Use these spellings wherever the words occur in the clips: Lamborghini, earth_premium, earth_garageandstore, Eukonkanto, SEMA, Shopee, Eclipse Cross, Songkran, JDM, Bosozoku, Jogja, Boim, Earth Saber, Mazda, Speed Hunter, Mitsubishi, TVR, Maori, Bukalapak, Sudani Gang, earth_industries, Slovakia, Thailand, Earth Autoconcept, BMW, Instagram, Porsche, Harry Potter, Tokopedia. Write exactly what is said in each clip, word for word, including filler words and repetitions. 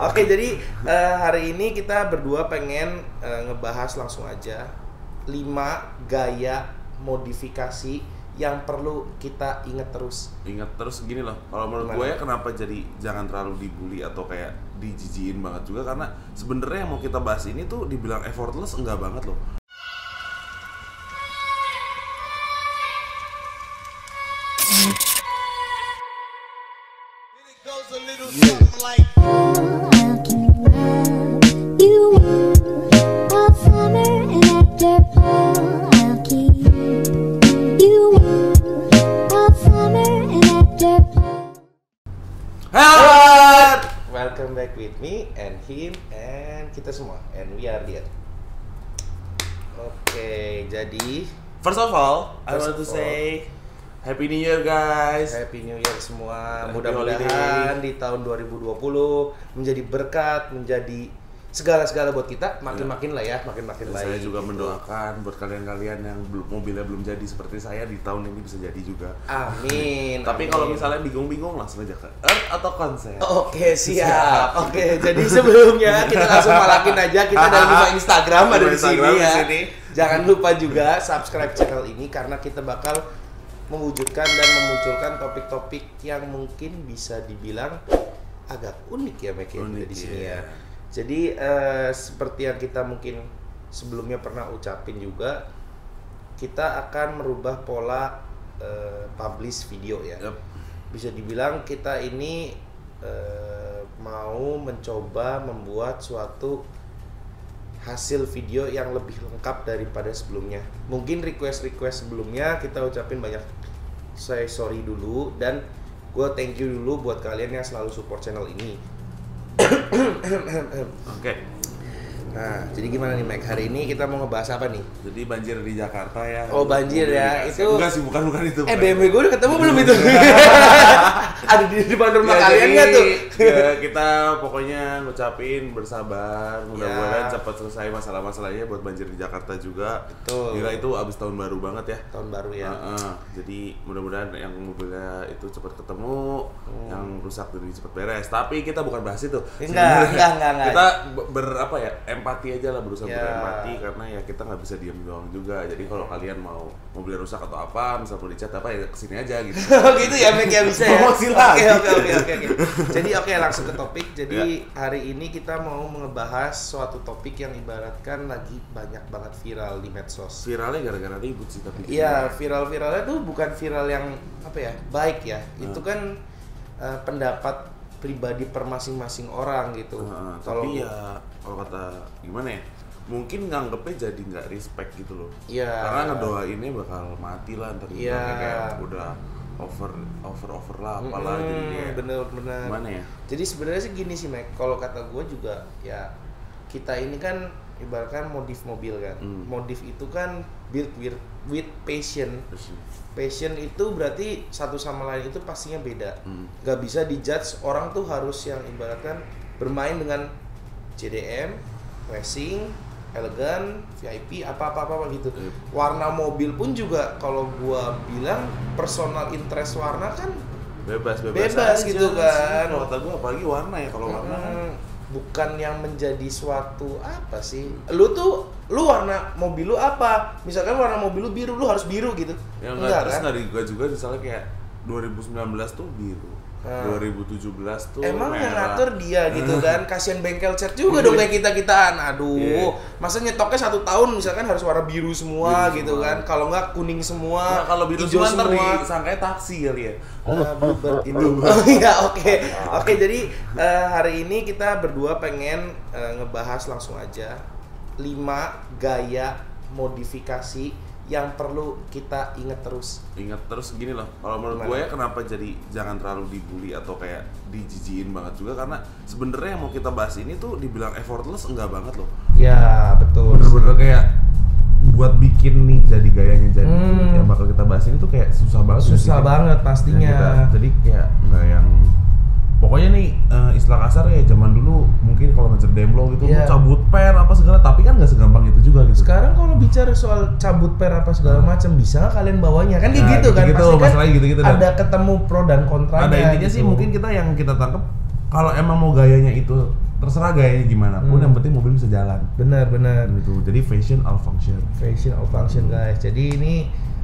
Oke, jadi uh, hari ini kita berdua pengen uh, ngebahas langsung aja lima gaya modifikasi yang perlu kita inget terus. Ingat terus gini loh, kalau menurut gue ya kenapa jadi jangan terlalu dibully atau kayak dijijiin banget juga, karena sebenarnya yang mau kita bahas ini tuh dibilang effortless enggak banget loh. Yeah. Welcome back with me and him and kita semua and we are there. Oke, okay, jadi first of all, first I want to say Happy New Year guys. Happy New Year semua. Mudah-mudahan di tahun dua ribu dua puluh menjadi berkat, menjadi segala-segala buat kita, makin-makin lah ya, makin-makin baik. Saya juga gitu. Mendoakan buat kalian-kalian yang belum mobilnya belum jadi seperti saya di tahun ini bisa jadi juga. Amin. Tapi kalau misalnya bingung-bingung langsung aja ke Earth Autoconcept. Oke, siap. Oke, okay, jadi sebelumnya kita langsung malakin aja, kita ada buka Instagram ada di sini ya. Disini. Jangan lupa juga subscribe channel ini karena kita bakal mewujudkan dan memunculkan topik-topik yang mungkin bisa dibilang agak unik ya, Mek, unik, di sini ya. ya. Jadi eh, seperti yang kita mungkin sebelumnya pernah ucapin juga, kita akan merubah pola eh, publish video ya. Yep. Bisa dibilang kita ini eh, mau mencoba membuat suatu hasil video yang lebih lengkap daripada sebelumnya. Mungkin request-request sebelumnya kita ucapin banyak saya sorry dulu, dan gue thank you dulu buat kalian yang selalu support channel ini. Oke. Okay. Nah, jadi gimana nih Mike? Hari ini kita mau ngebahas apa nih? Jadi banjir di Jakarta ya. Oh, banjir ya. Itu enggak sih, bukan bukan itu. Eh, B M W gue udah ketemu belum itu? Ada di depan rumah ya, kalian enggak tuh? Ya, kita pokoknya ngucapin bersabar, mudah-mudahan ya. Cepat selesai masalah-masalahnya buat banjir di Jakarta juga. Betul. Gila itu abis tahun baru banget ya. Tahun baru ya. Uh -uh. Jadi mudah-mudahan yang mobilnya itu cepat ketemu, hmm. yang rusak jadi cepat beres. Tapi kita bukan bahas itu. Enggak, enggak, enggak, enggak. Kita berapa ya? Empati aja lah, berusaha yeah. berempati karena ya kita nggak bisa diam doang juga. Jadi kalau kalian mau mobilnya rusak atau apa, misal perlu dicat apa ya kesini aja gitu. Gitu ya, Mek, ya bisa ya. Oke oke oke oke. Jadi oke okay, langsung ke topik. Jadi yeah. hari ini kita mau ngebahas suatu topik yang ibaratkan lagi banyak banget viral di medsos. Viralnya gara-gara ribut sih tapi. Iya, yeah, viral-viralnya tuh bukan viral yang apa ya baik ya. Nah. Itu kan uh, pendapat pribadi per masing-masing orang gitu. Nah, tapi ya kalau kata gimana ya, mungkin nganggepnya jadi nggak respect gitu loh. Iya. Yeah. Karena ngedoainnya bakal mati lah ntar yeah. gimana kayak udah over over over lah apalah mm-hmm. jadi kayak bener-bener. Gimana ya? Jadi sebenarnya sih gini sih Mek, kalau kata gue juga ya kita ini kan ibaratkan modif mobil kan. Mm. Modif itu kan build with, with passion. passion. Passion itu berarti satu sama lain itu pastinya beda. Mm. Gak bisa dijudge, orang tuh harus yang ibaratkan bermain dengan J D M, racing, elegan, V I P, apa-apa-apa gitu. Yep. Warna mobil pun juga kalau gua bilang personal interest warna kan bebas bebas, bebas aja, gitu kan. Kalau kata gua apalagi warna ya kalau hmm, warna kan. Bukan yang menjadi suatu apa sih? Lu tuh lu warna mobil lu apa? Misalkan warna mobil lu biru, lu harus biru gitu. Ya enggak, terus enggak juga juga misalnya kayak dua ribu sembilan belas tuh biru. Hmm. dua ribu tujuh belas tuh emang yang ngatur dia gitu kan, kasihan bengkel cat juga dong kayak kita-kitaan. Aduh, yeah. masa nyetoknya satu tahun misalkan harus warna biru semua biru gitu semua. Kan kalau nggak kuning semua, nah, kalau biru semua ntar disangkanya taksi kali ya. Uh, Bluebird Indo. Oh iya, oke okay. oke okay, jadi uh, hari ini kita berdua pengen uh, ngebahas langsung aja lima gaya modifikasi yang perlu kita inget terus. Inget terus gini loh, kalau menurut gue ya kenapa jadi jangan terlalu dibully atau kayak dijijiin banget juga, karena sebenarnya yang mau kita bahas ini tuh dibilang effortless enggak banget loh. Ya betul. Bener-bener kayak buat bikin nih jadi gayanya jadi hmm. yang bakal kita bahas ini tuh kayak susah banget. Susah jadi, banget pastinya. Kita, jadi kayak nggak yang pokoknya nih uh, istilah kasar ya zaman dulu mungkin kalau ngejar demlo gitu yeah. cabut per apa segala, tapi kan nggak segampang itu juga gitu. Sekarang kalau bicara soal cabut per apa segala nah. macam bisa nggak kalian bawanya kan kayak nah, gitu, gitu kan gitu, pasti kan gitu, gitu, ada dan. Ketemu pro dan kontra. Ada intinya gitu. Sih mungkin kita yang kita tangkap kalau emang mau gayanya itu, terserah gayanya gimana pun, hmm. yang penting mobil bisa jalan. Benar-benar. Gitu. Jadi fashion all function. Fashion all function, guys. Jadi ini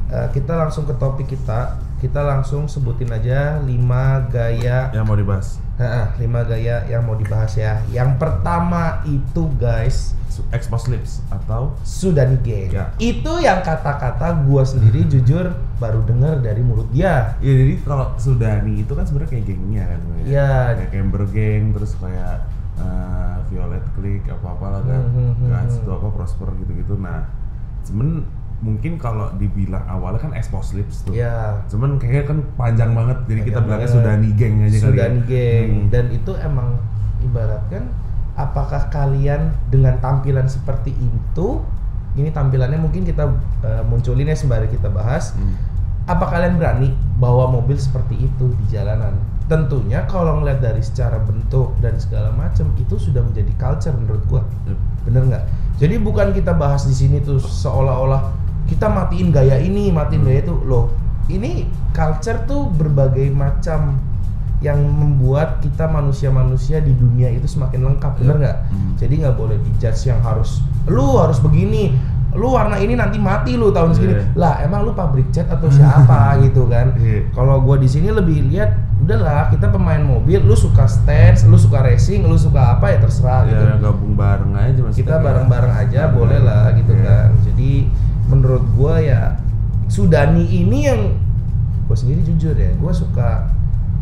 uh, kita langsung ke topik kita. Kita langsung sebutin aja lima gaya yang mau dibahas. Heeh, lima gaya yang mau dibahas ya. Yang pertama itu, guys, exposed lips atau Sudanige. Ya. Itu yang kata-kata gua sendiri jujur baru dengar dari mulut dia. Iya, jadi kalau Sudani itu kan sebenarnya kayak gengnya kan. Iya, kayak Camber Gang, terus kayak uh, Violet Click apa-apalah kan. Guys, itu apa Prosper gitu-gitu. Nah, cuman mungkin kalau dibilang awalnya kan exposed lips tuh. Iya. Cuman kayaknya kan panjang banget, jadi panjang kita bilangnya Sudani Gang aja Sudani kali. Sudani Gang. Hmm. Dan itu emang ibaratkan apakah kalian dengan tampilan seperti itu, ini tampilannya mungkin kita uh, munculin ya sembari kita bahas, hmm. apa kalian berani bawa mobil seperti itu di jalanan? Tentunya kalau ngeliat dari secara bentuk dan segala macam itu sudah menjadi culture menurut gua, yep. bener nggak? Jadi bukan kita bahas di sini tuh seolah-olah kita matiin gaya ini, matiin hmm. gaya itu, loh. Ini culture tuh berbagai macam yang membuat kita manusia-manusia di dunia itu semakin lengkap, bener nggak? Hmm. Jadi nggak boleh dijudge yang harus lu harus begini, lu warna ini nanti mati lu tahun segini. Yeah. Lah emang lu pabrik cat atau siapa gitu kan? Yeah. Kalau gua di sini lebih lihat, udahlah kita pemain mobil, lu suka stance, lu suka racing, lu suka apa ya terserah. Yeah, gitu. Gabung bareng aja, mas. Kita bareng-bareng aja, yeah. boleh lah gitu yeah. kan. Jadi menurut gua ya Sudani ini yang gua sendiri jujur ya, gua suka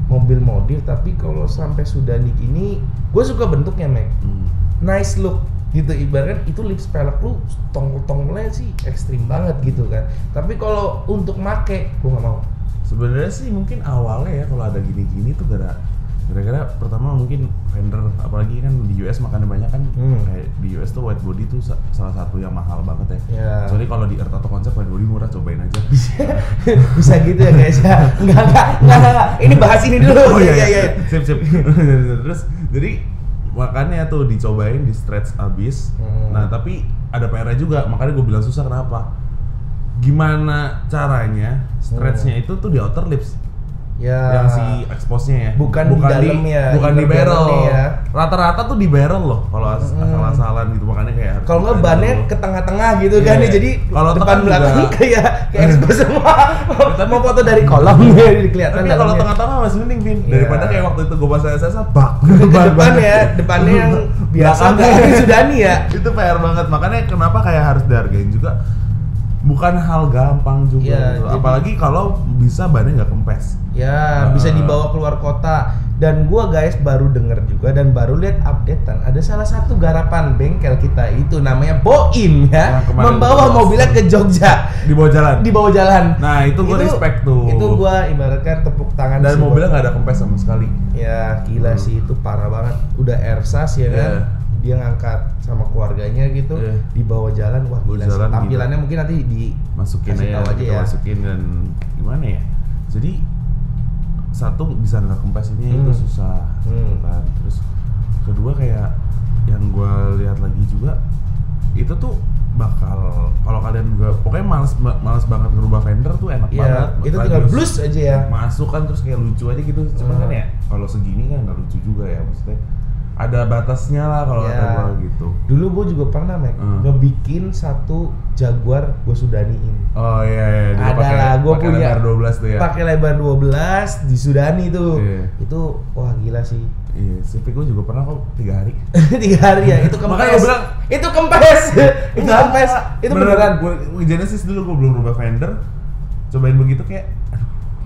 mobil modif, tapi kalau sampai sudah di gini, gue suka bentuknya, Mac. Hmm. Nice look, gitu. Ibaratnya itu lips pelek lu, tongol-tongolnya sih ekstrim banget gitu kan. Tapi kalau untuk make, gue nggak mau. Sebenarnya sih mungkin awalnya ya kalau ada gini-gini tuh gara, gara-gara pertama mungkin fender, apalagi kan di U S makannya banyak kan. Hmm. Kayak di U S tuh white body tuh salah satu yang mahal banget ya. Yeah. Soalnya kalau di Earth Autoconcept white body murah, cobain aja. Bisa gitu ya guys ya? Enggak, enggak, enggak, enggak, ini bahas ini dulu. Oh iya, iya, iya. Sip, sip. Terus, jadi makanya tuh dicobain, di stretch abis. Hmm. Nah tapi ada P R-nya juga, makanya gue bilang susah kenapa. Gimana caranya stretch-nya hmm. itu tuh di outer lips. Ya. Yang si expose-nya ya. Bukan, bukan di dalam ya. Bukan di barrel. Ya. Rata-rata tuh di barrel loh kalau as- hmm. asal-asalan gitu, makanya kayak kalau enggak bannya ke tengah-tengah gitu yeah. kan ya. Jadi kalau depan belakang kayak kayak expose semua. Tapi mau foto dari kolom jadi kelihatan. Tapi kalau tengah-tengah masih mending Vin yeah. daripada kayak waktu itu gua pas S S A bak depan ya, depannya yang biasa kayak Sudani ya. Itu P R banget. Makanya kenapa kayak harus dihargain juga. Bukan hal gampang juga ya, gitu. Apalagi kalau bisa bannya nggak kempes ya, uh, bisa dibawa keluar kota. Dan gua guys baru denger juga dan baru lihat updatean ada salah satu garapan bengkel kita itu namanya Boim ya, nah, membawa mobilnya ke Jogja di bawah jalan, di bawah jalan. Nah itu gua itu, respect tuh, itu gua ibaratkan tepuk tangan dan semua. Mobilnya nggak ada kempes sama sekali ya, gila hmm. sih itu parah banget, udah airsas ya yeah. kan dia ngangkat sama keluarganya gitu yeah. di bawah jalan, wah gila jalan, tampilannya gitu. Mungkin nanti dimasukin aja, aja ya masukin dan gimana ya, jadi satu bisa nggak kempesnya hmm. itu susah hmm. kan. Terus kedua kayak yang gue lihat lagi juga itu tuh bakal kalau kalian juga pokoknya malas malas banget ngerubah fender tuh enak yeah. banget itu tinggal blus aja ya masuk kan, terus kayak lucu aja gitu cuman hmm. kan ya kalau segini kan nggak lucu juga ya, maksudnya ada batasnya lah kalau yeah. gitu. Dulu gue juga pernah Mac hmm. ngebikin satu Jaguar gue Sudaniin. Oh iya, iya. Ada lah gue punya. Pakai lebar dua belas tuh ya. Pakai lebar dua belas di Sudani tuh. Yeah. Itu wah gila sih. Iya, tapi gue juga pernah kok tiga hari. tiga hari ya. Itu kempes. Makanya gue bilang itu kempes. itu kempes. Itu beneran. Gue Genesis dulu gue belum rubah fender. Cobain begitu kayak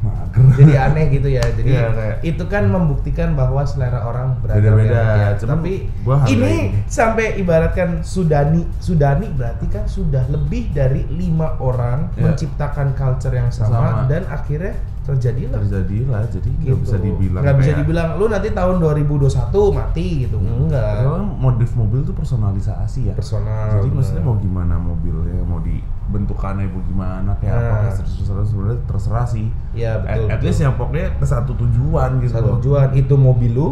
mager. Jadi aneh gitu ya. Jadi yeah, itu kan membuktikan bahwa selera orang berbeda-beda. Ya. Tapi ini sampai ibaratkan Sudani, Sudani berarti kan sudah lebih dari lima orang yeah. menciptakan culture yang sama, sama. Dan akhirnya terjadilah. Terjadilah. Jadi nggak gitu. Bisa dibilang. Nggak bisa dibilang. Lu nanti tahun dua ribu dua puluh satu mati gitu. Enggak. Karena modif mobil tuh personalisasi ya. Personal. Jadi bener. Maksudnya mau gimana mobilnya, mau dibentukannya mau gimana, kayak nah. apa, terserah sebenarnya terserah sih. Iya betul. At, at least yang pokoknya ke satu tujuan gitu. Satu tujuan itu mobil lu.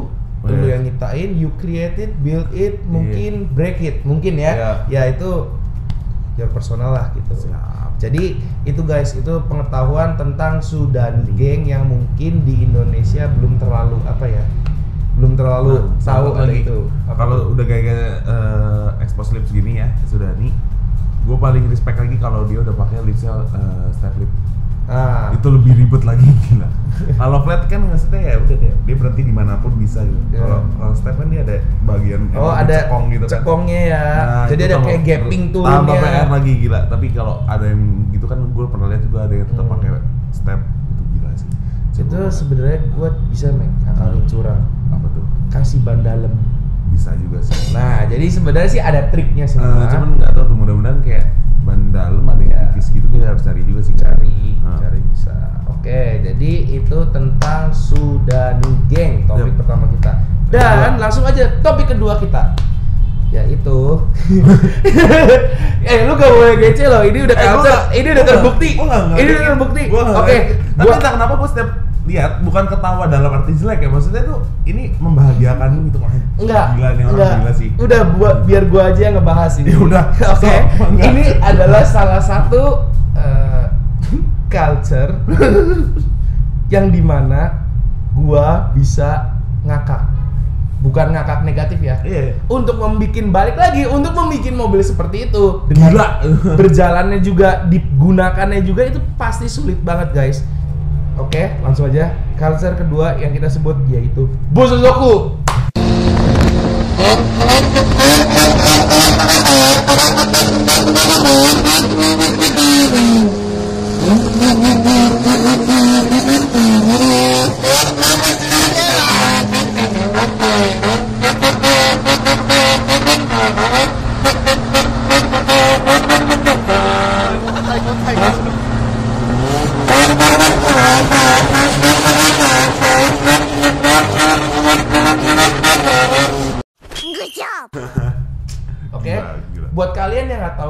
Lu yeah. yang nyiptain, you create it, build it, mungkin yeah. break it, mungkin ya. Yeah. Ya itu your personal lah gitu. Siap. Jadi itu guys, itu pengetahuan tentang Sudani Gang yang mungkin di Indonesia belum terlalu apa ya belum terlalu nah, tahu kan itu. Kalau udah kayak uh, expose lips gini ya, sudah nih. Gue paling respect lagi kalau dia udah pakai lipsnya uh, step lip. Ah. Itu lebih ribet lagi gila. Kalau flat kan maksudnya ya udah deh, dia berhenti dimanapun bisa gitu. Yeah. Kalau kalau step kan dia ada bagian oh, ada cekong gitu kan. Cekongnya ya. Nah, jadi ada kayak gapping tuh ya. Tambah P R lagi gila. Tapi kalau ada yang gitu kan gue pernah lihat juga ada yang tetap hmm. pakai step itu gila sih. Coba itu sebenarnya gue bisa make akalin curang. Apa tuh? Kasih ban dalam. Bisa juga sih. Nah, jadi sebenarnya sih ada triknya sebenarnya. Uh, cuman enggak tahu tuh mudah-mudahan kayak ban dalam ada yang tipis gitu, kita harus cari juga sih. Cari, nah. cari bisa. Oke, jadi itu tentang Sudani Geng, topik yep. pertama kita. Dan kedua. Langsung aja topik kedua kita, yaitu eh lu gak boleh gece loh, ini udah eh, gak, ini udah terbukti, gak, gak, ini udah terbukti. Oke, tapi entah kenapa gue setiap lihat bukan ketawa dalam arti jelek ya, maksudnya tuh ini membahagiakan lu gitu. Enggak, gila nih orang enggak. Gila sih. Udah buat biar gua aja yang ngebahas ini. Ya udah. Oke. Okay. So, ini adalah salah satu uh, culture yang dimana gua bisa ngakak. Bukan ngakak negatif ya. Iya. Untuk membikin balik lagi, untuk membikin mobil seperti itu dengan gila. Berjalannya juga, digunakannya juga itu pasti sulit banget, guys. Oke, langsung aja. Culture kedua yang kita sebut yaitu Bosozoku.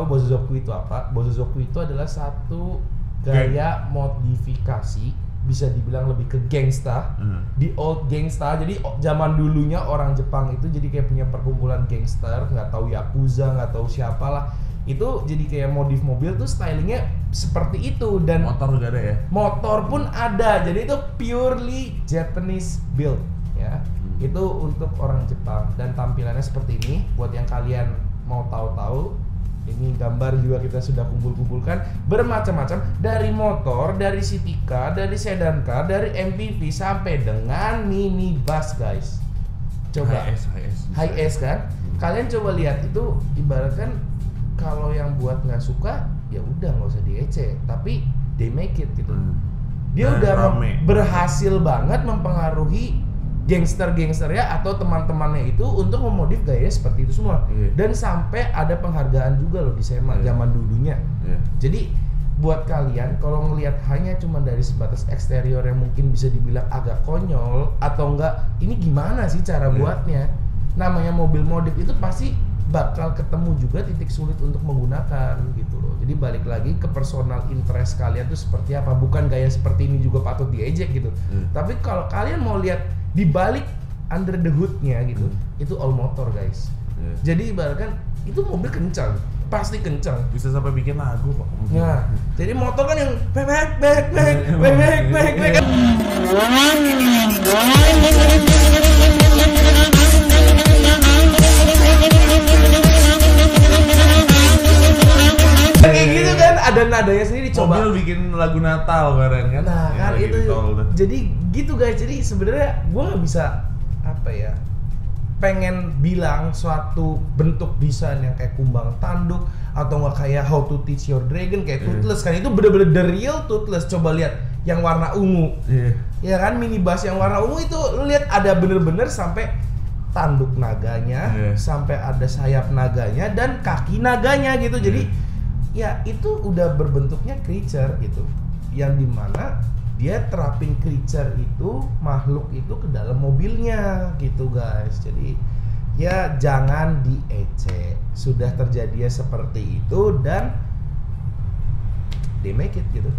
Bosozoku itu apa? Bosozoku itu adalah satu gaya Gang. modifikasi, bisa dibilang lebih ke gangsta, hmm. di old gangsta. Jadi zaman dulunya orang Jepang itu jadi kayak punya perkumpulan gangster, nggak tahu yakuza, nggak tahu siapalah. Itu jadi kayak modif mobil tuh stylingnya seperti itu dan motor juga ada ya. Motor pun ada. Jadi itu purely Japanese build ya. Hmm. Itu untuk orang Jepang dan tampilannya seperti ini. Buat yang kalian mau tahu-tahu. Ini gambar juga kita sudah kumpul-kumpulkan bermacam-macam dari motor, dari city car, dari sedan car, dari M P V sampai dengan minibus, guys. Coba high S, high S, high S kan? Kalian coba lihat itu ibaratkan kalau yang buat nggak suka ya udah nggak usah diece, tapi they make it gitu. Dia nah, udah rame. berhasil banget mempengaruhi gangster-gangster ya atau teman-temannya itu untuk memodif gaya seperti itu semua. Yeah. Dan sampai ada penghargaan juga loh di SEMA yeah. zaman dulunya. Yeah. Jadi buat kalian kalau ngelihat hanya cuma dari sebatas eksterior yang mungkin bisa dibilang agak konyol atau enggak, ini gimana sih cara yeah. buatnya? Namanya mobil modif itu pasti bakal ketemu juga titik sulit untuk menggunakan gitu loh. Jadi balik lagi ke personal interest kalian tuh seperti apa, bukan gaya seperti ini juga patut diejek gitu. Yeah. Tapi kalau kalian mau lihat di balik under the hood-nya gitu, hmm. itu all motor, guys. Yeah. Jadi ibaratkan itu mobil kencang, pasti kencang. Bisa sampai bikin lagu kok. Nah, jadi motor kan yang bebek bebek bebek bebek bebek bebek. Kayak gitu kan, ada nadanya sendiri dicoba. Mobil bikin lagu Natal keren kan? Nah, kan ya, itu. Jadi gitu guys, jadi sebenarnya gue nggak bisa apa ya, pengen bilang suatu bentuk desain yang kayak kumbang tanduk atau nggak kayak How to Teach Your Dragon kayak yeah. Toothless kan, itu bener-bener the real Toothless. Coba lihat yang warna ungu yeah. ya kan, minibus yang warna ungu itu lu lihat ada bener-bener sampai tanduk naganya yeah. sampai ada sayap naganya dan kaki naganya gitu. Jadi yeah. ya itu udah berbentuknya creature gitu, yang dimana dia terapin creature itu, makhluk itu ke dalam mobilnya gitu guys. Jadi ya jangan diecek, sudah terjadinya seperti itu dan they make it gitu,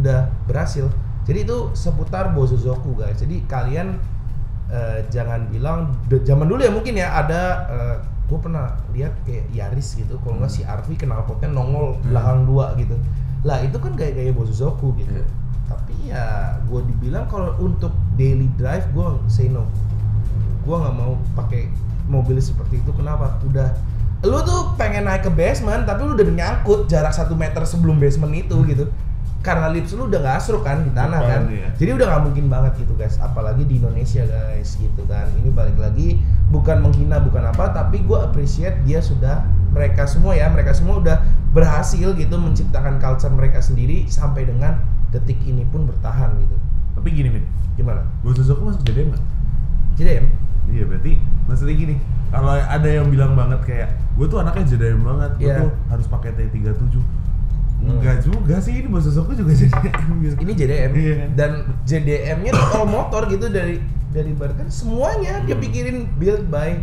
udah berhasil. Jadi itu seputar Bosozoku guys. Jadi kalian uh, jangan bilang zaman dulu ya, mungkin ya ada uh, gue pernah lihat kayak Yaris gitu, kalau nggak si R V knalpotnya nongol belakang dua gitu lah, itu kan gaya-gaya Bosozoku gitu. Tapi ya gue dibilang kalau untuk daily drive gue say no. gue nggak mau pakai mobil seperti itu. Kenapa? Udah, lu tuh pengen naik ke basement tapi lu udah nyangkut jarak satu meter sebelum basement itu gitu, karena lips lu udah nggak asruk kan di tanah kan, ya. Jadi udah nggak mungkin banget gitu guys, apalagi di Indonesia guys gitu kan. Ini balik lagi bukan menghina bukan apa, tapi gue appreciate dia sudah, mereka semua ya, mereka semua udah berhasil gitu menciptakan culture mereka sendiri sampai dengan detik ini pun bertahan gitu. Tapi gini Min, gimana? Gue sosok masuk J D M nggak? J D M? Iya berarti maksudnya gini, kalau ada yang bilang banget kayak gue tuh anaknya J D M banget, gue yeah. tuh harus pakai T tiga puluh tujuh. Enggak hmm. juga sih, ini bos sosokku juga J D M gitu. Ini J D M yeah. Dan J D M-nya tuh all motor gitu, dari dari Barker semuanya hmm. dia pikirin build by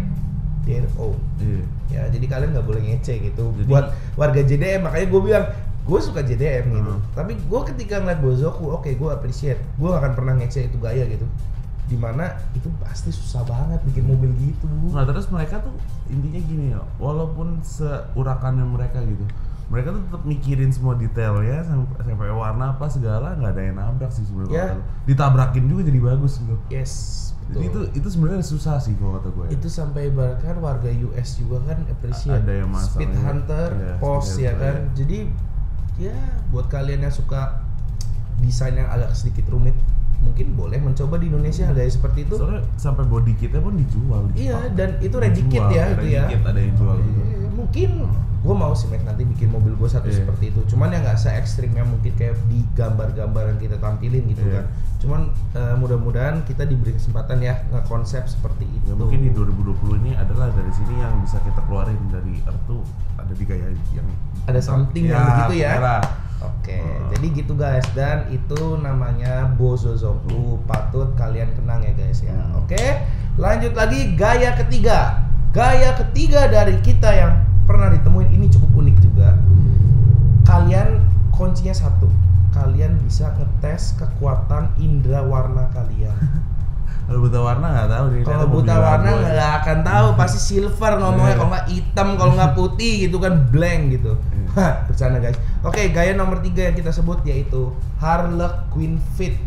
their own. Yeah. Ya jadi kalian nggak boleh ngece gitu. Jadi, buat warga J D M, makanya gue bilang gue suka J D M uh. gitu. Tapi gue ketika ngeliat Bozoku, oke okay, gue appreciate. Gue gak akan pernah ngece itu gaya gitu. Dimana itu pasti susah banget bikin mobil gitu. Nah terus mereka tuh intinya gini ya, walaupun seurakannya mereka gitu, mereka tuh tetap mikirin semua detailnya sampai warna apa segala, nggak ada yang nabrak sih sebenarnya. Yeah. Ditabrakin juga jadi bagus gitu. Yes. Betul. Jadi itu itu sebenarnya susah sih kalau kata gue. Ya. Itu sampai bahkan warga U S juga kan appreciate. Ada yang masalah. Speed Hunter, ya, Post ya kan. Ya. Jadi ya buat kalian yang suka desain yang agak sedikit rumit, mungkin boleh mencoba di Indonesia harganya seperti itu. Soalnya sampai body kitnya pun dijual. Iya, dan itu reject kit ya itu ya. Reject ada yang jual e, juga. Mungkin gue mau sih Mac nanti bikin mobil gue satu e. seperti itu. Cuman ya nggak se ekstrimnya mungkin kayak di gambar-gambar yang kita tampilin gitu e. kan. Cuman uh, mudah-mudahan kita diberi kesempatan ya ngekonsep seperti itu. Ya, mungkin di dua ribu dua puluh ini adalah dari sini yang bisa kita keluarin dari Earth tuh ada di gaya yang ada something ya, yang begitu ya. Merah. Oke, okay, hmm. jadi gitu guys, dan itu namanya Bozozoku, patut kalian kenang ya guys ya. hmm. Oke, okay? Lanjut lagi gaya ketiga. Gaya ketiga dari kita yang pernah ditemuin ini cukup unik juga. Kalian kuncinya satu, kalian bisa ngetes kekuatan indera warna kalian. Kalau buta warna nggak tahu deh. Kalau buta warna nggak akan tahu, pasti silver ngomongnya, kalau nggak hitam, kalau nggak putih gitu kan, blank gitu. Hah, bercanda guys. Oke, gaya nomor tiga yang kita sebut yaitu Harlequin fit.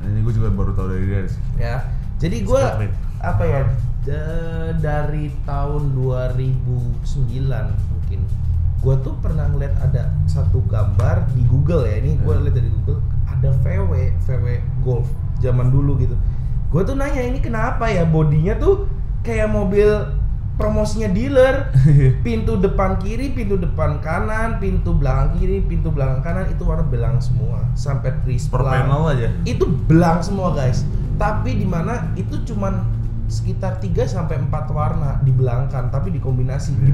Ini gue juga baru tahu dari dia sih. Ya, jadi gue apa ya dari tahun dua ribu sembilan mungkin. Gue tuh pernah ngeliat ada satu gambar di Google ya. Ini gue lihat dari Google ada V W V W Golf zaman dulu gitu. Gue tuh nanya ini kenapa ya bodinya tuh kayak mobil promosinya dealer, pintu depan kiri, pintu depan kanan, pintu belakang kiri, pintu belakang kanan itu warna belang semua, sampai trisplan. Per panel aja. Itu belang semua guys. Tapi dimana itu cuman sekitar tiga sampai empat warna dibelangkan, tapi dikombinasi, yeah. di,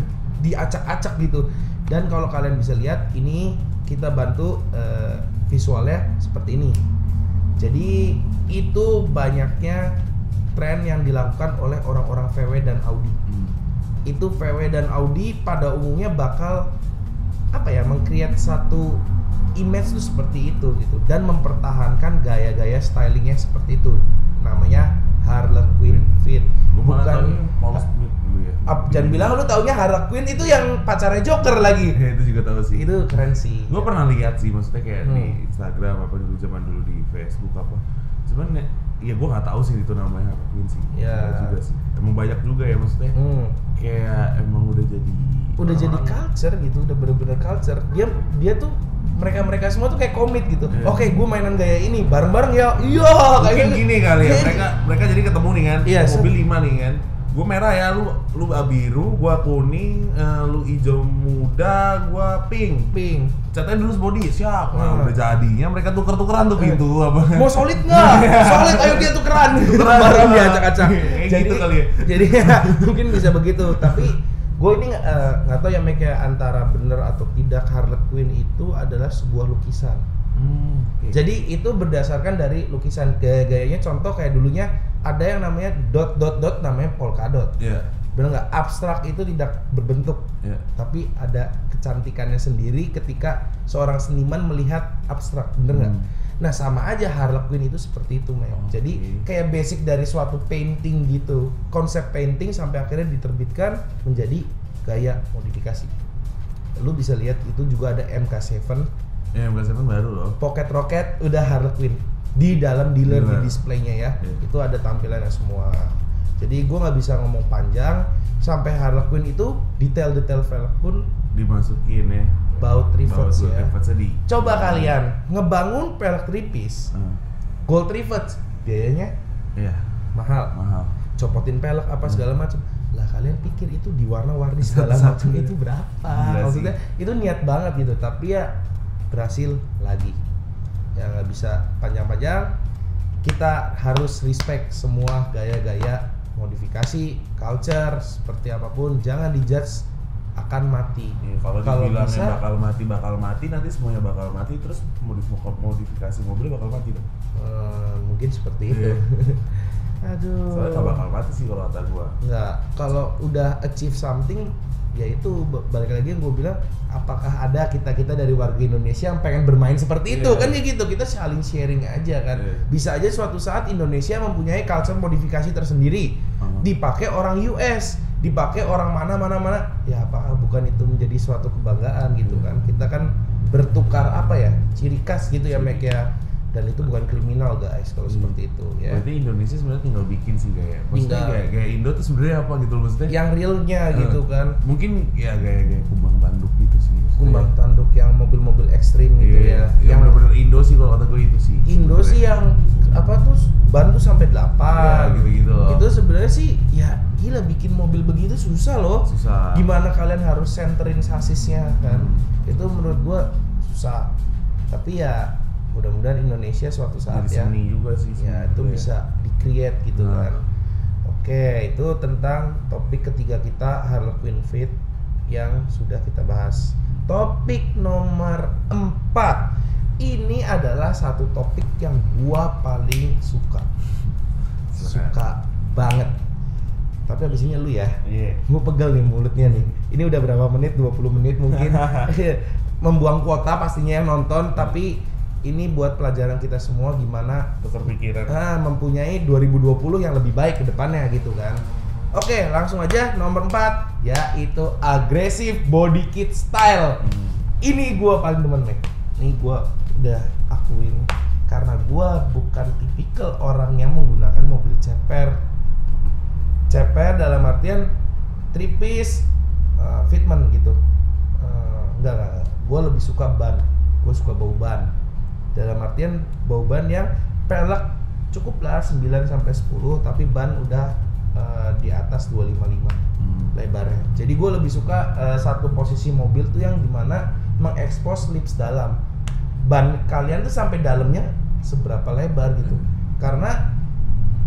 diacak-acak gitu. Dan kalau kalian bisa lihat ini kita bantu uh, visualnya seperti ini. Jadi itu banyaknya tren yang dilakukan oleh orang-orang V W dan Audi. hmm. Itu V W dan Audi pada umumnya bakal apa ya, meng-create satu image tuh seperti itu gitu, dan mempertahankan gaya-gaya stylingnya seperti itu. Namanya Harlequin fit. Bukan Paul Smith dulu ya. Jangan bilang lu taunya Harlequin itu yang pacarnya Joker lagi. Ya, itu juga tahu sih. Itu keren sih. Gue ya. pernah lihat sih, maksudnya kayak hmm. di Instagram apa dulu zaman dulu di Facebook apa. Cuman ya gue nggak tahu sih itu namanya Harlequin sih. Iya juga sih. Emang banyak juga ya maksudnya. Hmm. Kayak emang udah jadi udah jadi culture gitu, udah bener-bener culture. Dia dia tuh mereka-mereka semua tuh kayak komit gitu. Yeah. Oke, okay, gue mainan gaya ini bareng-bareng ya. Iya, kayak gini kali ya. Mereka mereka jadi ketemu nih kan. Yeah, mobil lima nih kan. Gue merah ya, lu lu biru, gue kuning, uh, lu hijau muda, gue pink. Pink. Catnya dulu body, siap. Nah, udah jadinya mereka tuker-tukeran tuh pintu eh. apa. Mau solid nggak? Solid, ayo dia tukeran. Tukeran bareng dia acak-acak. Jadi gitu kali ya. Jadi mungkin bisa begitu, tapi gue ini nggak uh, tahu ya Mac ya, antara bener atau tidak Harlequin itu adalah sebuah lukisan. hmm, okay. Jadi itu berdasarkan dari lukisan, gaya-gayanya contoh kayak dulunya ada yang namanya dot dot dot, namanya polkadot. yeah. Bener nggak? Abstrak itu tidak berbentuk, yeah. tapi ada kecantikannya sendiri ketika seorang seniman melihat abstrak, bener nggak? hmm. Nah sama aja Harlequin itu seperti itu Mac. okay. Jadi kayak basic dari suatu painting gitu, konsep painting sampai akhirnya diterbitkan menjadi gaya modifikasi. Lu bisa lihat itu juga ada M K tujuh. Ya, M K tujuh baru loh. Pocket Rocket udah Harlequin di dalam dealer, dealer. Di displaynya ya. yeah. Itu ada tampilannya semua. Jadi gue nggak bisa ngomong panjang. Sampai Harlequin itu detail-detail velg pun dimasukin ya. Baut rivets ya. Di... Coba kalian ngebangun velg tripis, hmm. gold rivets biayanya ya. mahal. mahal. Copotin velg apa segala macam. Lah kalian pikir itu di warna-warni segala macam itu berapa? Maksudnya itu niat banget gitu. Tapi ya berhasil lagi. Ya nggak bisa panjang-panjang. Kita harus respect semua gaya-gaya modifikasi, culture, seperti apapun, jangan dijudge akan mati. Ya, kalau dibilang bakal mati, bakal mati, nanti semuanya bakal mati, terus modifikasi mobilnya bakal mati dong? Uh, mungkin seperti itu. Yeah. Aduh. Soalnya nggak bakal mati sih kalau kata gua. Nggak, kalau udah achieve something, ya itu balik lagi yang gua bilang, apakah ada kita-kita dari warga Indonesia yang pengen bermain seperti itu? Yeah. Kan ya gitu, kita saling sharing aja kan. Yeah. Bisa aja suatu saat Indonesia mempunyai culture modifikasi tersendiri, uh-huh. dipakai orang U S, dipakai orang mana-mana-mana, ya apakah bukan itu menjadi suatu kebanggaan gitu kan? Kita kan bertukar apa ya, ciri khas gitu ya, Mac ya, dan itu bukan kriminal guys kalau hmm. seperti itu ya. Berarti Indonesia sebenarnya tinggal bikin sih gaya, maksudnya gaya, gaya Indo tuh sebenarnya apa gitu maksudnya? Yang realnya uh, gitu kan? Mungkin ya gaya-gaya kumbang tanduk gitu sih. Maksudnya. Kumbang tanduk yang mobil-mobil ekstrim gitu yeah, ya. Yang bener-bener Indo sih kalau kata gue itu sih. Indo sebenernya. Sih yang apa tuh ban tuh sampai delapan ya, gitu-gitu. Itu sebenarnya sih ya. Gila bikin mobil begitu susah loh. Susah. Gimana kalian harus senterin sasisnya kan? Hmm. Itu menurut gua susah. Tapi ya mudah-mudahan Indonesia suatu saat ya. Seni juga sih. Ya itu ya. Bisa di-create gitu nah. kan. Oke, itu tentang topik ketiga kita Harlequin Fit yang sudah kita bahas. Topik nomor empat. Ini adalah satu topik yang gua paling suka. Suka banget. Tapi abis ini lu ya, yeah. gue pegal nih mulutnya nih. Ini udah berapa menit? dua puluh menit mungkin. Membuang kuota pastinya yang nonton. Tapi ini buat pelajaran kita semua gimana berpikiran. Ah, mempunyai dua ribu dua puluh yang lebih baik ke depannya gitu kan. Oke, langsung aja nomor empat yaitu agresif body kit style. Hmm. Ini gue paling demen nih. Ini gue udah akuin karena gue bukan tipikal orang yang menggunakan mobil ceper. Ceper dalam artian tripis uh, fitment gitu. Uh, enggak, enggak, enggak. Gue lebih suka ban. Gue suka bau ban. Dalam artian bau ban yang pelek cukuplah sembilan sampai sepuluh tapi ban udah uh, di atas dua lima lima hmm. lebarnya. Jadi gue lebih suka uh, satu posisi mobil tuh yang dimana mengekspos lips dalam. Ban kalian tuh sampai dalamnya seberapa lebar gitu. Hmm. Karena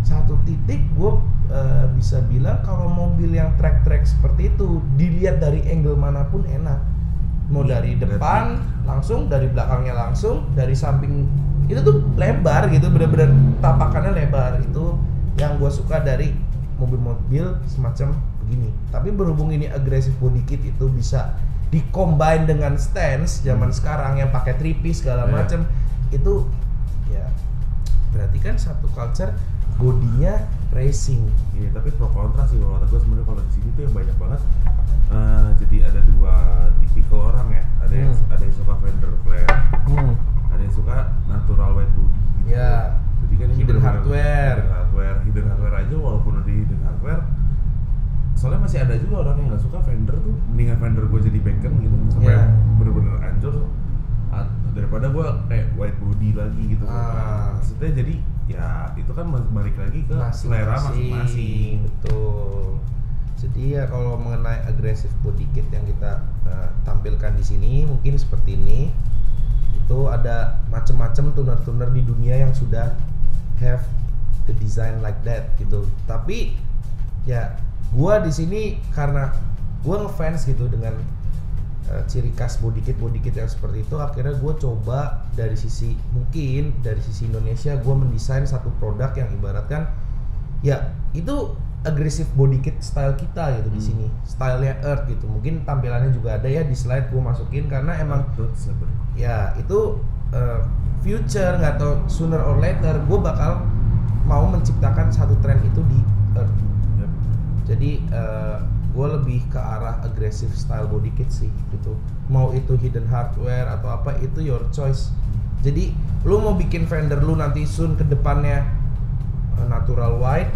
satu titik gue Uh, bisa bilang kalau mobil yang track-track seperti itu dilihat dari angle manapun enak, mau yeah, dari depan right. langsung, dari belakangnya langsung, dari samping itu tuh lebar gitu, bener-bener tapakannya lebar. Itu yang gue suka dari mobil-mobil semacam begini. Tapi berhubung ini agresif body kit itu bisa dikombin dengan stance zaman sekarang yang pakai tripis segala yeah. macam, itu ya berarti kan satu culture bodinya racing. Iya, tapi pro kontra sih kalau kata gue sebenarnya kalau di sini tuh yang banyak banget. Uh, jadi ada dua tipikal orang ya. Ada hmm. yang ada yang suka fender flare, hmm. ada yang suka natural white body. Gitu. Ya. Jadi kan ini hidden hardware. Hidden hardware, hidden hardware aja walaupun ada hidden hardware. Soalnya masih ada juga orang yang nggak suka fender tuh. Mendingan fender gue jadi bacon gitu sampai yeah. bener-bener hancur daripada gue kayak white body lagi gitu. Ah. Maksudnya jadi ya itu kan balik lagi ke masing-masing. Selera masing-masing. Betul. Jadi ya kalau mengenai agresif body kit yang kita uh, tampilkan di sini mungkin seperti ini. Itu ada macam-macam tuner-tuner di dunia yang sudah have the design like that gitu. Tapi ya gua di sini karena gua ngefans gitu dengan uh, ciri khas body kit body kit yang seperti itu, akhirnya gue coba dari sisi mungkin dari sisi Indonesia gue mendesain satu produk yang ibaratkan ya itu agresif body kit style kita gitu hmm. di sini stylenya Earth gitu. Mungkin tampilannya juga ada ya di slide gue masukin karena emang ya itu uh, future nggak tau sooner or later gue bakal mau menciptakan satu tren itu di Earth. Yep. Jadi uh, gue lebih ke arah agresif style body kit sih gitu. Mau itu hidden hardware atau apa itu your choice. Jadi lu mau bikin fender lu nanti soon ke depannya natural white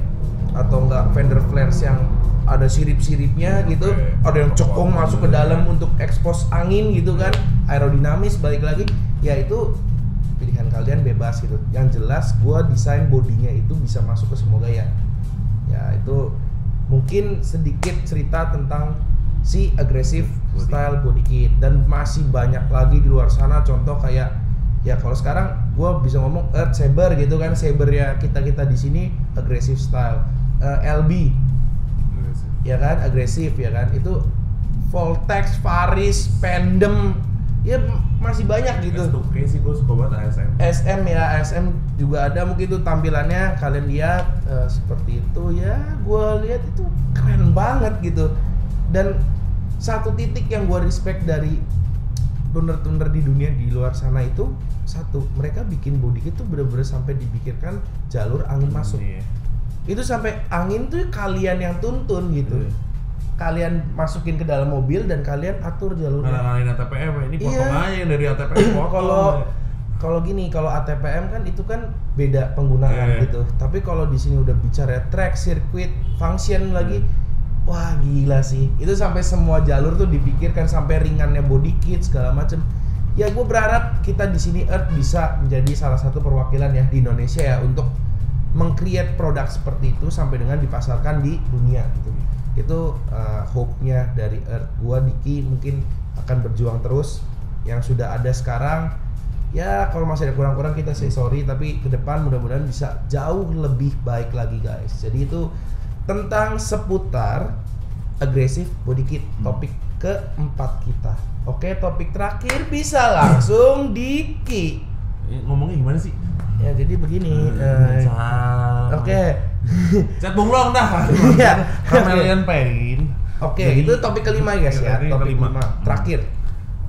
atau enggak fender flares yang ada sirip-siripnya gitu, okay. Ada yang cekung masuk ke dalam untuk expose angin gitu kan, aerodinamis, balik lagi ya itu pilihan kalian bebas gitu. Yang jelas gua desain bodinya itu bisa masuk ke semua gaya. Ya itu mungkin sedikit cerita tentang si agresif style body kit, dan masih banyak lagi di luar sana contoh kayak ya kalau sekarang gua bisa ngomong Earth Saber gitu kan, saber ya kita-kita di sini agresif style, uh, L B ya kan, agresif ya kan, itu Voltex, Faris, Pendem, ya masih banyak gitu. Oke sih, gue suka banget A S M. A S M ya, A S M juga ada, mungkin itu tampilannya kalian lihat uh, seperti itu ya, gue lihat itu keren banget gitu. Dan satu titik yang gue respect dari tuner-tuner di dunia di luar sana itu satu, mereka bikin body kit tuh bener-bener sampai dipikirkan jalur angin hmm, masuk. Iya. Itu sampai angin tuh kalian yang tuntun gitu, yeah. Kalian masukin ke dalam mobil dan kalian atur jalurnya. Nah, angin A T P M ini potong yeah. aja yang dari A T P M. Kalau kalau gini, kalau A T P M kan itu kan beda penggunaan yeah, yeah. gitu. Tapi kalau di sini udah bicara track, sirkuit, function lagi, wah gila sih. Itu sampai semua jalur tuh dipikirkan, sampai ringannya body kit segala macem. Ya gue berharap kita di sini Earth bisa menjadi salah satu perwakilan ya di Indonesia ya untuk meng-create produk seperti itu sampai dengan dipasarkan di dunia gitu. Itu uh, hope-nya dari Earth. Gua Diki mungkin akan berjuang terus yang sudah ada sekarang. Ya kalau masih ada kurang-kurang kita say sorry, tapi ke depan mudah-mudahan bisa jauh lebih baik lagi guys. Jadi itu tentang seputar agresif body kit, topik keempat kita. Oke, topik terakhir bisa langsung Diki. Ngomongnya gimana sih? Ya jadi begini, hmm, eh, oke. Okay. Cat bunglong dah. Iya. Chameleon Pain. Oke, okay, itu topik kelima guys ya. Topik kelima. Terakhir.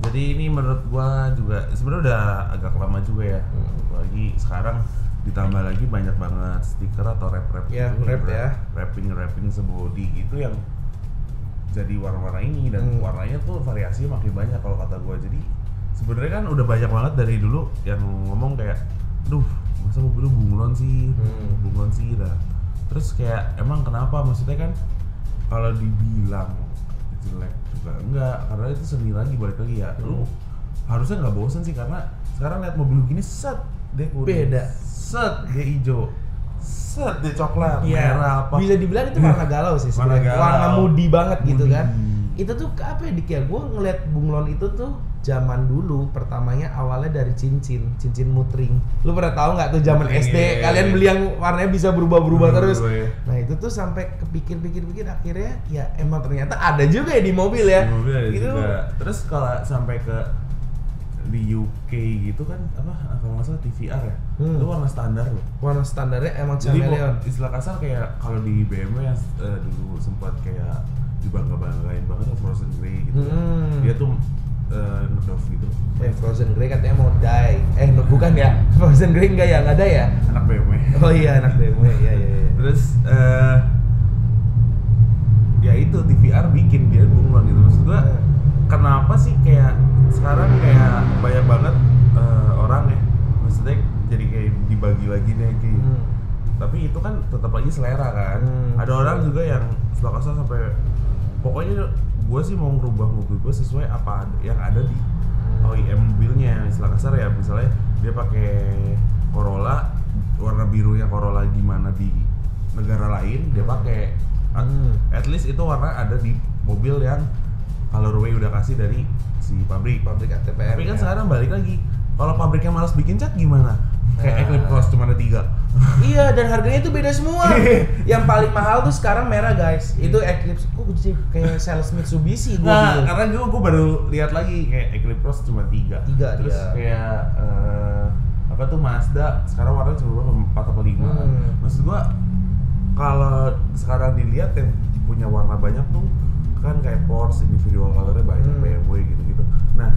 Jadi ini menurut gua juga sebenarnya udah agak lama juga ya. Lagi sekarang ditambah lagi banyak banget stiker atau wrap-wrap ya, gitu, wrap ya. Wrapping-wrapping sebody gitu yang jadi warna-warna ini, dan hmm. warnanya tuh variasinya makin banyak kalau kata gua. Jadi sebenarnya kan udah banyak banget dari dulu yang ngomong kayak aduh masa mobil bunglon sih, hmm. bunglon sih dah. Terus kayak emang kenapa, maksudnya kan kalau dibilang jelek juga enggak, karena itu seni lagi, balik lagi ya. Hmm. Lu harusnya nggak bosen sih, karena sekarang lihat mobil gini set dia kuning, beda, set dia hijau, set dia coklat, yeah. merah apa. Bisa dibilang itu warna galau sih sebenarnya, warna mudi banget mudi. Gitu kan. Itu tuh apa ya Dik ya, gue ngeliat bunglon itu tuh zaman dulu pertamanya awalnya dari cincin, cincin mutring. Lu pernah tahu nggak tuh zaman S D yeah. kalian beli yang warnanya bisa berubah-berubah hmm, terus. Yeah. Nah itu tuh sampai kepikir-pikir-pikir akhirnya ya emang ternyata ada juga ya di mobil ya. Di mobil ada gitu. Juga. Terus kalau sampai ke di U K gitu kan apa kalau nggak salah T V R ya, hmm. itu warna standar loh. Warna standarnya emang chameleon. Jadi istilah kasar kayak kalau di B M W yang uh, dulu sempat kayak dibangga-banggain banget tuh Frozen Grey gitu. Hmm. Dia tuh Uh, knock-off gitu. Eh Frozen Grey katanya mau die. Eh bukan ya, Frozen Grey enggak ya, enggak ada ya? Anak B M W. Oh iya anak B M W, iya iya iya. Terus uh, ya itu T V R bikin dia bunglon gitu. Maksud gua uh. kenapa sih kayak sekarang kayak banyak banget uh, orang ya, maksudnya jadi kayak dibagi lagi deh gitu. Hmm. Tapi itu kan tetap lagi selera kan. Hmm. Ada orang juga yang suka kasar sampai pokoknya gue sih mau ngerubah mobil gue sesuai apa yang ada di O E M mobilnya, istilah kasar ya. Misalnya dia pakai Corolla, warna birunya Corolla gimana di negara lain dia pakai. At least itu warna ada di mobil yang colorway udah kasih dari si pabrik. Pabrik A T P M. Tapi kan ya. Sekarang balik lagi, kalau pabriknya malas bikin cat gimana? Kayak Eclipse Cross cuma ada tiga. Iya, dan harganya itu beda semua. Yang paling mahal tuh sekarang merah guys. Itu Eclipse, kok kayak sales Mitsubishi gue. Nah, gitu. Karena gue baru lihat lagi kayak Eclipse Cross cuma tiga. Tiga. Terus dia. Kayak uh, apa tuh Mazda sekarang warnanya cuma empat atau lima. Hmm. Maksud gue kalau sekarang dilihat yang punya warna banyak tuh kan kayak Porsche individual colornya banyak, hmm. B M W gitu-gitu. Nah.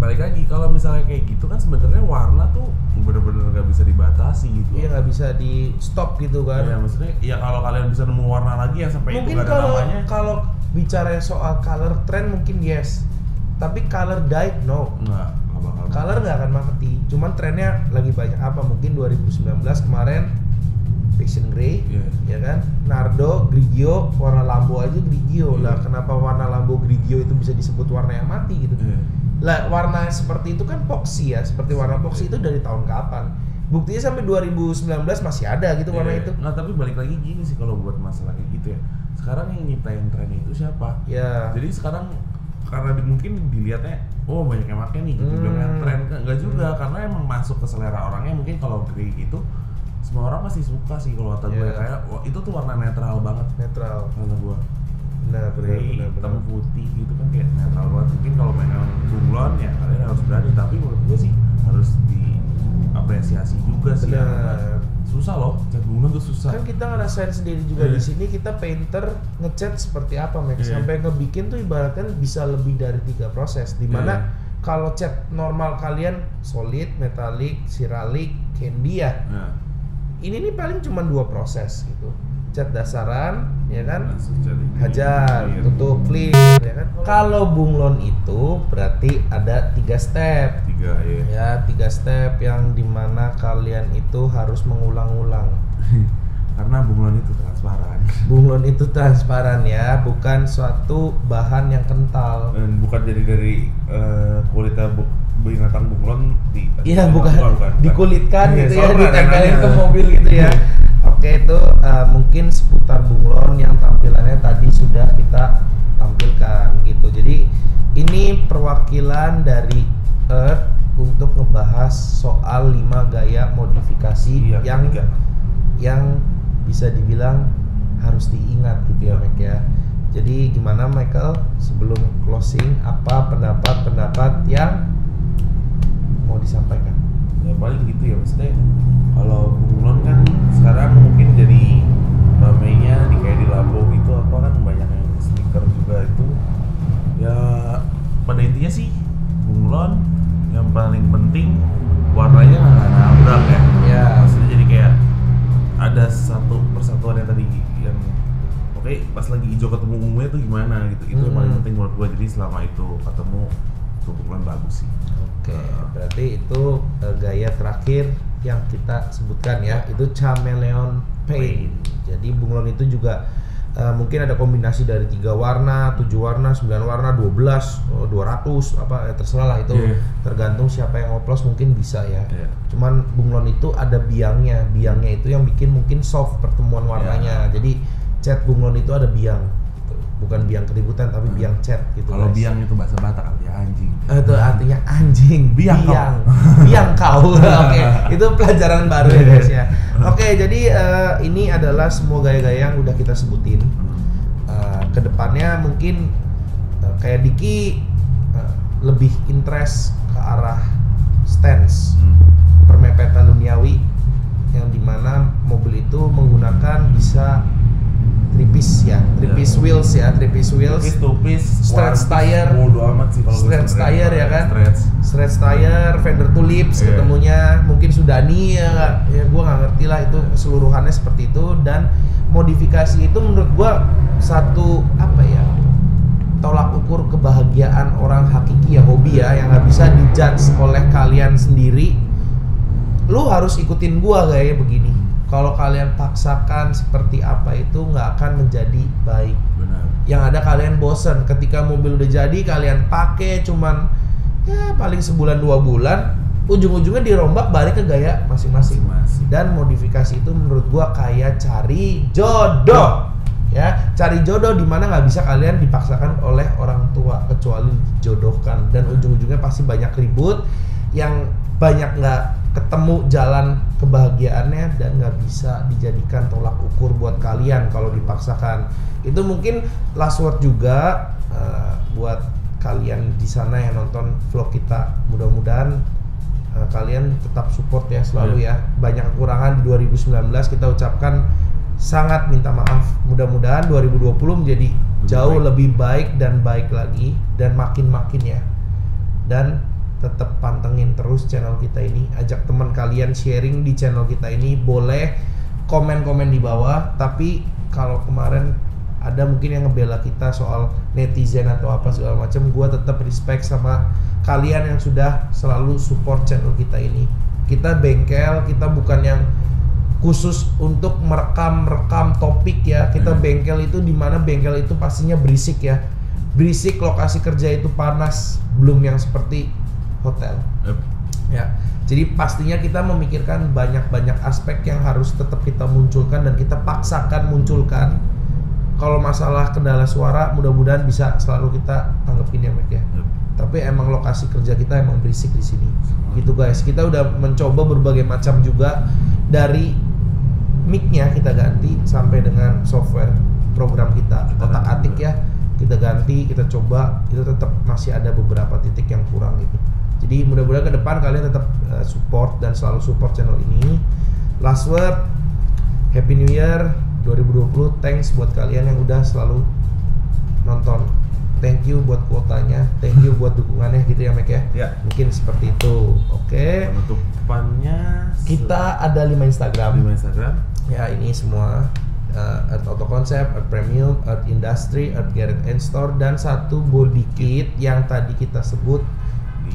Balik lagi kalau misalnya kayak gitu kan sebenarnya warna tuh bener-bener nggak bisa dibatasi gitu. Iya nggak bisa di stop gitu kan. Iya maksudnya ya kalau kalian bisa nemu warna lagi yang sampai mungkin itu nggak ada namanya. Mungkin kalau bicara soal color trend mungkin yes, tapi color diet no. Nggak, nggak bakal. Color nggak akan mati. Cuman trennya lagi banyak apa mungkin dua ribu sembilan belas kemarin Fashion Grey, yeah. ya kan? Nardo, Grigio, warna Lambo aja Grigio yeah. lah. Kenapa warna Lambo Grigio itu bisa disebut warna yang mati gitu? Yeah. Lah warna seperti itu kan poxy ya, seperti warna poxy yeah. itu dari tahun kapan? Buktinya sampai dua ribu sembilan belas masih ada gitu warna yeah. itu. Nah tapi balik lagi gini sih kalau buat masalah kayak gitu ya. Sekarang yang nyiptain tren itu siapa? Yeah. Jadi sekarang karena di, mungkin dilihatnya, oh banyak yang pakai nih, gitu bilang hmm. tren, nggak juga, hmm. karena emang masuk ke selera orangnya. Mungkin kalau grey itu semua orang pasti suka sih kalau kata yeah. gue kayak, wah itu tuh warna netral banget. Netral. Kata gue. Nah, grey, hitam putih gitu kan kayak netral banget. Mungkin kalau pengen bunglon ya kalian harus berani, tapi menurut gue sih harus diapresiasi juga sih. Ya, susah loh, cat bunglon tuh susah. Kan kita ngerasain sendiri juga yeah. di sini kita painter ngecat seperti apa, Max. Yeah. Sampai ngebikin tuh ibaratnya bisa lebih dari tiga proses. Dimana yeah. kalau cat normal kalian solid, metallic, siralik, candy ya. Yeah. Ini nih paling cuma dua proses gitu. Cat dasaran, ya kan? Hajar, tutup, clean, ya kan? Kalau bunglon itu berarti ada tiga step. Tiga, ya. Ya, tiga step yang dimana kalian itu harus mengulang-ulang. Karena bunglon itu transparan. Bunglon itu transparan ya, bukan suatu bahan yang kental. Dan bukan jadi dari uh, kulit bu- binatang bunglon di. Iya, bukan, bukan, bukan. Dikulitkan ya, gitu ya, ditempelin ke mobil gitu ya. Oke, itu uh, mungkin seputar bunglon yang tampilannya tadi sudah kita tampilkan gitu. Jadi ini perwakilan dari Earth untuk ngebahas soal lima gaya modifikasi iya, yang tiga. yang bisa dibilang harus diingat gitu ya, Mike ya. Jadi gimana Michael sebelum closing apa pendapat-pendapat yang mau disampaikan? Ya paling gitu ya, maksudnya kalau bunglon kan sekarang mungkin jadi ramainya di kayak di Lambo gitu apa kan banyak yang stiker juga itu ya. Pada intinya sih bunglon yang paling penting warnanya nggak nabrak ya. Ya maksudnya jadi kayak ada satu persatuan yang tadi yang oke okay, pas lagi hijau ketemu ungunya tuh gimana gitu itu hmm. yang paling penting buat gua. Jadi selama itu ketemu tuh bunglon bagus sih. Oke, okay, uh, berarti itu uh, gaya terakhir yang kita sebutkan ya, itu chameleon paint. Jadi bunglon itu juga uh, mungkin ada kombinasi dari tiga warna, tujuh warna, sembilan warna, dua belas, dua ratus, apa ya terserah lah itu yeah. tergantung siapa yang ngoplos mungkin bisa ya. Yeah. Cuman bunglon itu ada biangnya, biangnya itu yang bikin mungkin soft pertemuan warnanya. Yeah. Jadi cat bunglon itu ada biang. Bukan biang keributan tapi hmm. biang cat gitu. Kalau biang itu bahasa Batak artinya anjing. Itu artinya anjing, biang, biang, biang kau. Oke, okay. Itu pelajaran baru ya guys ya. Oke, okay, jadi uh, ini adalah semua gaya-gaya yang udah kita sebutin. Uh, kedepannya mungkin uh, kayak Diki uh, lebih interest ke arah stance hmm. permepetan duniawi yang dimana mobil itu menggunakan bisa Three-piece ya, three-piece yeah. wheels ya, three-piece wheels, two-piece, stretch tire, stretch tire ya kan, stretch, stretch tire, fender two lips yeah. ketemunya, mungkin Sudani ya, ya gue nggak ngerti lah itu keseluruhannya seperti itu. Dan modifikasi itu menurut gue satu apa ya, tolak ukur kebahagiaan orang hakiki ya, hobi ya, yang nggak bisa dijudge oleh kalian sendiri. Lu harus ikutin gue gaya begini. Kalau kalian paksakan seperti apa itu nggak akan menjadi baik. Benar. Yang ada kalian bosen. Ketika mobil udah jadi kalian pakai cuman ya paling sebulan dua bulan, ujung-ujungnya dirombak balik ke gaya masing-masing. masing-masing. Dan modifikasi itu menurut gua kayak cari jodoh, ya cari jodoh di mana nggak bisa kalian dipaksakan oleh orang tua kecuali dijodohkan dan ujung-ujungnya pasti banyak ribut yang banyak nggak ketemu jalan kebahagiaannya dan nggak bisa dijadikan tolak ukur buat kalian kalau dipaksakan. Itu mungkin last word juga uh, buat kalian di sana yang nonton vlog kita. Mudah-mudahan uh, kalian tetap support ya selalu ya. Banyak kekurangan di dua ribu sembilan belas kita ucapkan sangat minta maaf. Mudah-mudahan dua ribu dua puluh menjadi jauh lebih baik dan baik lagi dan makin-makin ya. Dan tetap pantengin terus channel kita ini, ajak teman kalian sharing di channel kita ini, boleh komen-komen di bawah. Tapi kalau kemarin ada mungkin yang ngebela kita soal netizen atau apa segala macam, gue tetap respect sama kalian yang sudah selalu support channel kita ini. Kita bengkel, kita bukan yang khusus untuk merekam-rekam topik ya. Kita hmm. bengkel itu, dimana bengkel itu pastinya berisik ya. Berisik, lokasi kerja itu panas, belum yang seperti hotel. Yep. Ya, jadi pastinya kita memikirkan banyak-banyak aspek yang harus tetap kita munculkan dan kita paksakan munculkan. Kalau masalah kendala suara, mudah-mudahan bisa selalu kita tanggepin ya, Mac ya. Yep. Tapi emang lokasi kerja kita emang berisik di sini. Gitu guys, kita udah mencoba berbagai macam juga, dari mic-nya kita ganti sampai dengan software program kita, otak-atik ya, kita ganti, kita coba, itu tetap masih ada beberapa titik yang kurang gitu. Jadi mudah-mudahan ke depan kalian tetap uh, support dan selalu support channel ini. Last word, Happy New Year dua ribu dua puluh. Thanks buat kalian yang udah selalu nonton. Thank you buat kuotanya, thank you buat dukungannya gitu ya Mac ya. Ya. Mungkin seperti itu. Oke. Okay. Penutupannya kita ada lima Instagram. Lima Instagram. Ya ini semua uh, Earth Autoconcept, Earth Premium, Earth Industry, Earth Garage and Store, dan satu body kit yang tadi kita sebut.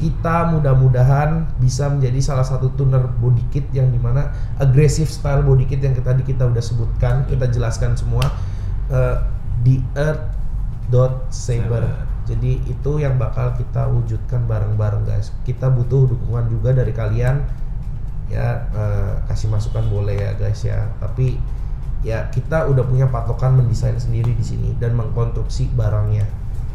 Kita mudah-mudahan bisa menjadi salah satu tuner body kit yang dimana agresif style body kit yang tadi kita udah sebutkan, kita jelaskan semua uh, di Earth Dot Saber. Jadi itu yang bakal kita wujudkan bareng-bareng guys. Kita butuh dukungan juga dari kalian ya, eh, kasih masukan boleh ya guys ya. Tapi ya kita udah punya patokan mendesain sendiri di sini dan mengkonstruksi barangnya.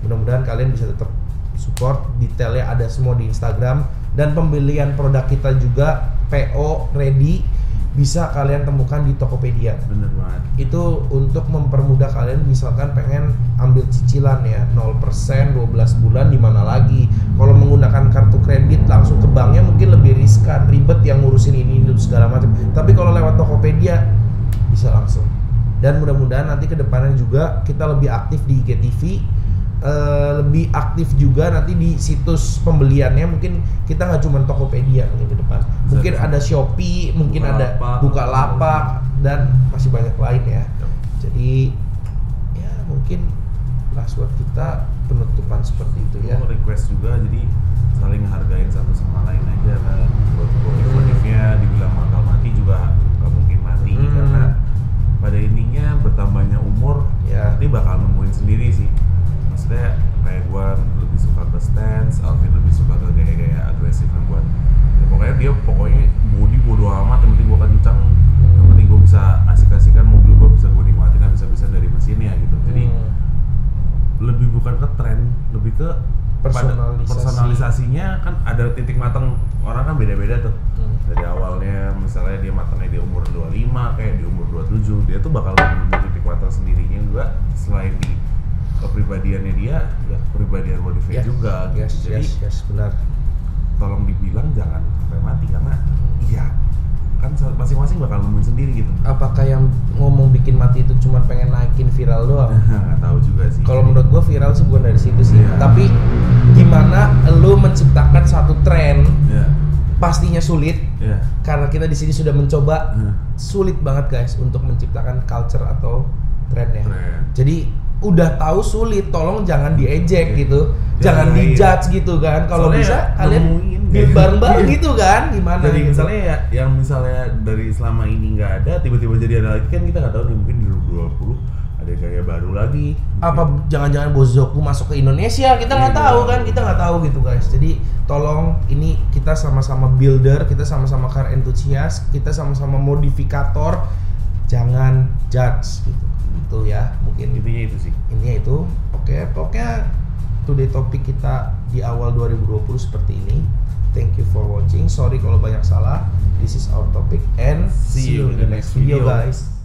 Mudah-mudahan kalian bisa tetap support, detailnya ada semua di Instagram, dan pembelian produk kita juga P O ready bisa kalian temukan di Tokopedia. Bener banget. Itu untuk mempermudah kalian, misalkan pengen ambil cicilan ya nol persen dua belas bulan, dimana lagi kalau menggunakan kartu kredit langsung ke banknya mungkin lebih riskan, ribet yang ngurusin ini segala macam. Tapi kalau lewat Tokopedia bisa langsung. Dan mudah-mudahan nanti kedepannya juga kita lebih aktif di I G T V, Uh, lebih aktif juga nanti di situs pembeliannya. Mungkin kita nggak cuma Tokopedia mungkin ke depan, mungkin ada Shopee, mungkin ada Bukalapak, dan masih banyak lain ya. Jadi ya mungkin last word kita penutupan seperti itu ya. Request juga, jadi saling hargain satu sama lain aja kan. Motifnya dibilang bakal mati juga nggak mungkin mati, hmm. karena pada intinya bertambahnya umur ya ini bakal nemuin sendiri sih. Maksudnya kayak gue lebih suka ke stance, Alvin lebih suka ke gaya-gaya agresif yang buat ya, pokoknya dia pokoknya body bodo amat, yang penting gue kenceng, yang penting gue bisa asik-asikan, mobil gue bisa gue nikmatin habis-habisan dari mesinnya gitu. Jadi hmm. lebih bukan ke tren, lebih ke personalisasi. Personalisasinya kan ada titik matang, orang kan beda-beda tuh. hmm. Dari awalnya misalnya dia matangnya di umur dua puluh lima, kayak di umur dua puluh tujuh, dia tuh bakal menemukan titik matang sendirinya juga selain di kepribadiannya dia, ya kepribadian modified yes, juga gitu. Yes, jadi yes, yes, benar. Tolong dibilang jangan sampai mati karena iya kan masing-masing bakal ngomongin sendiri gitu. Apakah yang ngomong bikin mati itu cuma pengen naikin viral doang? Nggak tahu juga sih. Kalau menurut gua viral sih bukan dari situ sih. Yeah. Tapi gimana lu menciptakan satu tren? Yeah. Pastinya sulit. Yeah. Karena kita di sini sudah mencoba, yeah. sulit banget guys untuk menciptakan culture atau tren ya. Trend. Jadi udah tahu sulit, tolong jangan diejek okay. gitu, jangan ya, dijudge ya. Gitu kan. Kalau bisa kalian bareng-bareng gitu kan, gimana? Jadi gitu. Misalnya ya, yang misalnya dari selama ini nggak ada, tiba-tiba jadi ada lagi kan kita nggak tahu nih, mungkin di dua ribu dua puluh ada gaya baru lagi. Apa jangan-jangan Bozoku masuk ke Indonesia? Kita nggak ya, tahu ya. Kan, kita nggak tahu gitu guys. Jadi tolong ini kita sama-sama builder, kita sama-sama car enthusiast, kita sama-sama modifikator, jangan judge gitu. Itu ya mungkin intinya itu sih, intinya itu. Oke, pokoknya today topik kita di awal dua ribu dua puluh seperti ini. Thank you for watching, sorry kalau banyak salah. This is our topic and see you in the next video guys.